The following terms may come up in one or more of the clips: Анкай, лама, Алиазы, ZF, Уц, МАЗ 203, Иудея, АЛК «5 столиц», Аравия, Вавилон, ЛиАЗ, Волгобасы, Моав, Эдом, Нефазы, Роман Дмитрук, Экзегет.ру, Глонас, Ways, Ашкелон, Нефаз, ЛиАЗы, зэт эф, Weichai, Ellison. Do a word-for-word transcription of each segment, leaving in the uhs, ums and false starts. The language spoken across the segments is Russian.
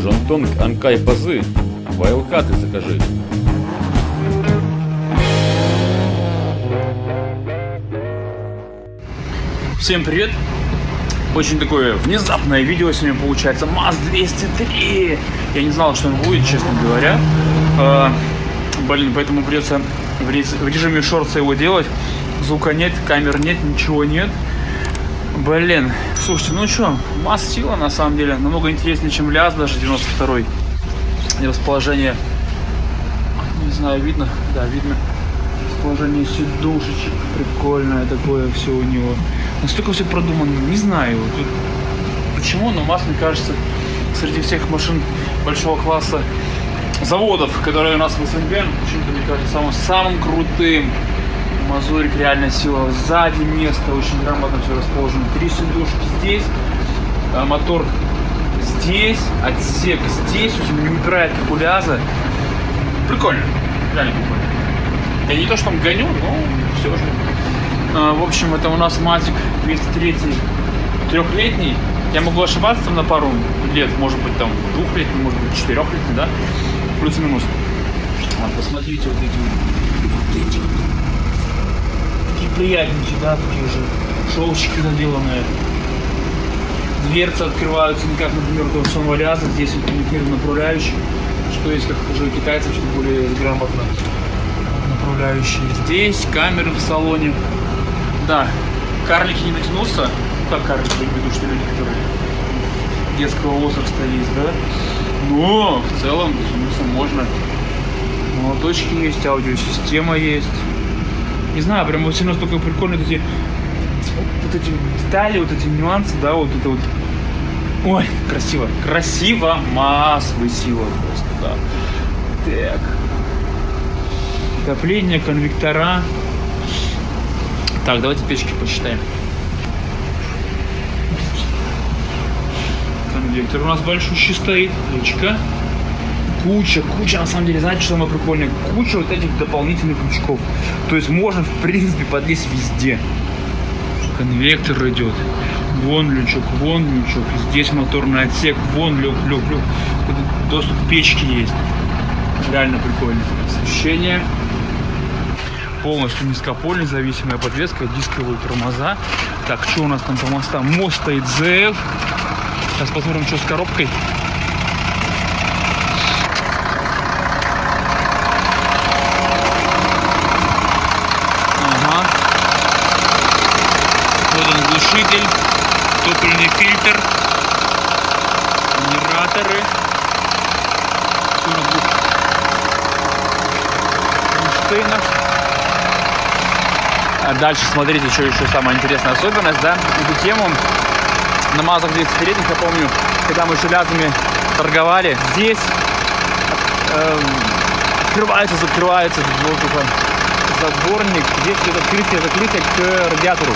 Жантонг Анкай Пазы, вайлкаты закажи. Всем привет! Очень такое внезапное видео сегодня получается. МАЗ двести три! Я не знал, что он будет, честно говоря. А, блин, поэтому придется в режиме шорса его делать. Звука нет, камер нет, ничего нет. Блин, слушайте, ну что, МАЗ-сила на самом деле намного интереснее, чем ЛиАЗ, даже девяносто второй. И расположение, не знаю, видно? Да, видно. Расположение сидушечек, прикольное такое все у него. Настолько все продумано, не знаю тут почему, но МАЗ, мне кажется, среди всех машин большого класса заводов, которые у нас в СНГ, почему-то, мне кажется, самым, самым крутым. Мазурик реально сила. Сзади место очень грамотно все расположено. Три сидушки здесь, мотор здесь, отсек здесь. В общем, не убирает, как у ЛиАЗа. Прикольно. Реально прикольно. Я не то, что там гоню, но все же. А, в общем, это у нас Матик двести третий, трехлетний. Я могу ошибаться там на пару лет, может быть, там двухлетний, может быть, четырехлетний, да? Плюс-минус. А, посмотрите вот эти вот эти приятненькие, да, такие же шелчики заделанные. Дверцы открываются не как, например, у того же самого ЛиАЗа. Здесь вот уникальный направляющий, что есть, как уже у китайцев, что более грамотно направляющие. Здесь камеры в салоне. Да, карлики не натянулся. Как карлики, я имею в виду, что люди, которые детского возраста есть, да. Но в целом натянуться можно. Молоточки есть, аудиосистема есть. Не знаю, прям вот все равно столько прикольные эти, вот эти детали, вот эти нюансы, да, вот это вот. Ой, красиво. Красиво, массовая сила просто, да. Так. Отопление, конвектора. Так, давайте печки посчитаем. Конвектор у нас большущий стоит, ручка. Куча, куча, на самом деле, знаете, что самое прикольное? Куча вот этих дополнительных крючков. То есть можно, в принципе, подлезть везде. Конвектор идет. Вон лючок, вон лючок. Здесь моторный отсек, вон люк, люк, люк. Доступ к печке есть. Реально прикольно. Освещение. Полностью низкопольный, зависимая подвеска, дисковые тормоза. Так, что у нас там по мостам? Мост стоит зет эф. Сейчас посмотрим, что с коробкой. Топливный фильтр, генераторы, турбо, а дальше смотрите, что еще самая интересная особенность, да, эту тему на МАЗах двести третьих, я помню, когда мы еще ЛиАЗами торговали, здесь э, открывается, закрывается воздуха затворник, здесь идет открытие, закрытие к радиатору.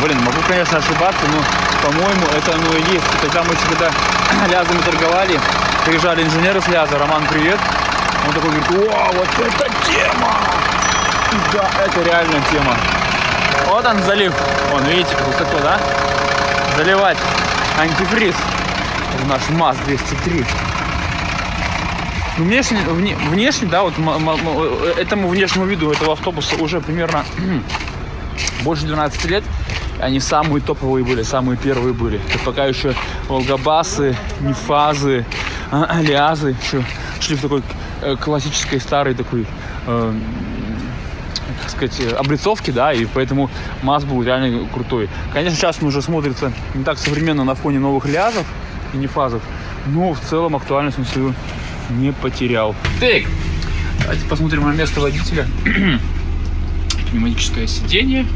Блин, могу, конечно, ошибаться, но, по-моему, это оно и есть. Когда мы еще когда ЛиАЗами торговали, приезжали инженеры с ЛиАЗа, Роман, привет. Он такой говорит: о, вот это тема! Да, это реальная тема. Вот он залив. Вон, видите, как высоко, да? Заливать антифриз в наш МАЗ двести три. Внешне, вне, внешне, да, вот этому внешнему виду этого автобуса уже примерно больше двенадцати лет. Они самые топовые были, самые первые были. Это пока еще Волгобасы, Нефазы, Алиазы еще шли в такой классической старой такой, э, как сказать, облицовке, да, и поэтому МАЗ был реально крутой. Конечно, сейчас он уже смотрится не так современно на фоне новых ЛиАЗов и Нефазов, но в целом актуальность он свою не потерял. Так, давайте посмотрим на место водителя. Пневматическое сиденье.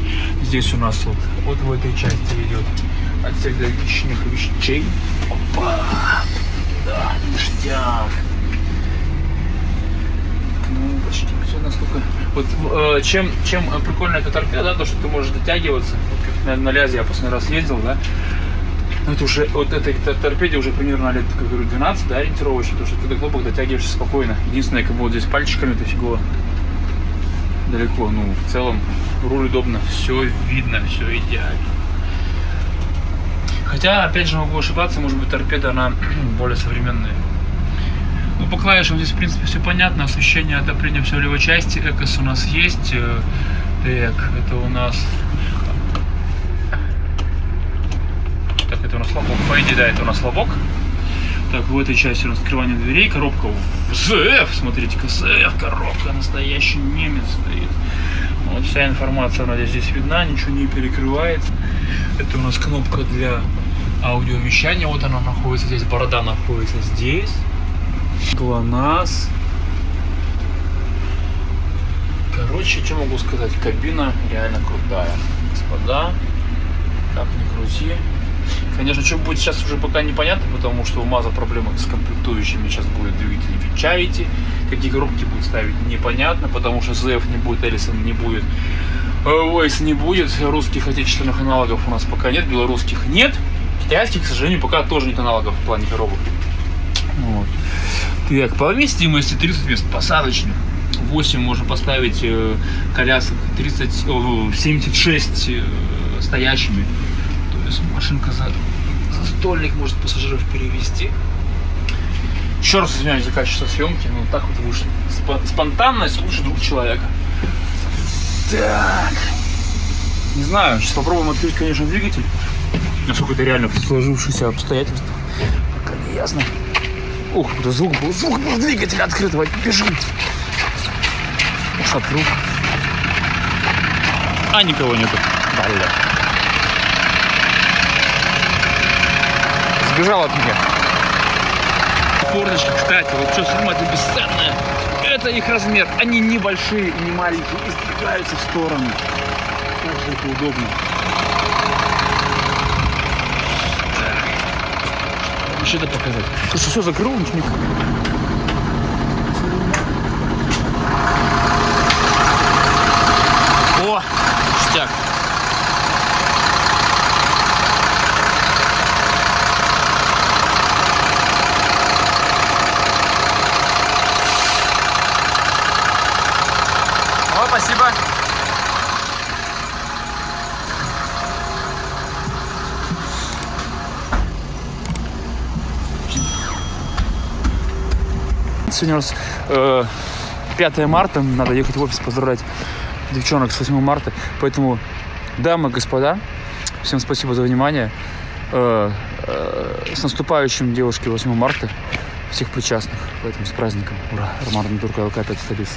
Здесь у нас вот, вот в этой части идет отсек для личных вещей. Опа! Да, ништяк. Кнопочки, все настолько... Вот э, чем, чем прикольно эта торпеда, да, то, что ты можешь дотягиваться. Вот как на ЛиАЗе я в последний раз ездил, да. Это уже, вот этой торпеде уже примерно лет, как говорю, двенадцать, да, ориентировочно, то, что ты до хлопок дотягиваешься спокойно. Единственное, как бы вот здесь пальчиками это фигово. Далеко, ну, в целом руль удобно, все видно, все идеально. Хотя, опять же, могу ошибаться, может быть, торпеда, она более современная. Ну, по клавишам здесь, в принципе, все понятно. Освещение, отопление, все в левой части. Экос у нас есть. Так, это у нас... Так, это у нас лобок. По идее, да, это у нас лобок. Так, в этой части у нас открывание дверей. Коробка зэт эф. Смотрите-ка, зэт эф коробка. Настоящий немец стоит. Вот вся информация, она здесь видна, ничего не перекрывается. Это у нас кнопка для аудиовещания. Вот она находится здесь, борода находится здесь. Глонас. Короче, что могу сказать, кабина реально крутая, господа. Как ни крути. Конечно, что будет сейчас уже пока непонятно, потому что у МАЗа проблемы с комплектующими. Сейчас будет двигатель Weichai. Какие коробки будут ставить, непонятно, потому что зэт эф не будет, Ellison не будет, Ways не будет. Русских отечественных аналогов у нас пока нет, белорусских нет. Китайских, к сожалению, пока тоже нет аналогов в плане коробок. Вот. Так, по вместимости тридцать мест посадочных. восемь можно поставить э, колясок, тридцать, семьдесят шесть э, стоящими. Машинка за, за стольник может пассажиров перевести. Еще раз извиняюсь за качество съемки, но так вот вышло. Спонтанность лучше друг человека. Так. Не знаю, сейчас попробуем открыть, конечно, двигатель. Насколько это реально в сложившихся обстоятельствах. Пока не ясно. Ух, это звук был, звук был двигатель открытого. Бежим. Уж открыл. А никого нету. Блин. Бежал от меня. Фордочки, кстати, вот что снимать бесценное. Это их размер. Они небольшие и не маленькие. И сдвигаются в сторону. Как же это удобно. Так. Что это показать? Слушай, все закрыл, ничего не... О, ништяк. Спасибо. Сегодня у нас э, пятое марта, надо ехать в офис поздравлять девчонок с восьмым марта, поэтому, дамы и господа, всем спасибо за внимание, э, э, с наступающим, девушки, восьмым марта, всех причастных, поэтому с праздником, ура, Роман Дмитрук, АЛК пять столиц.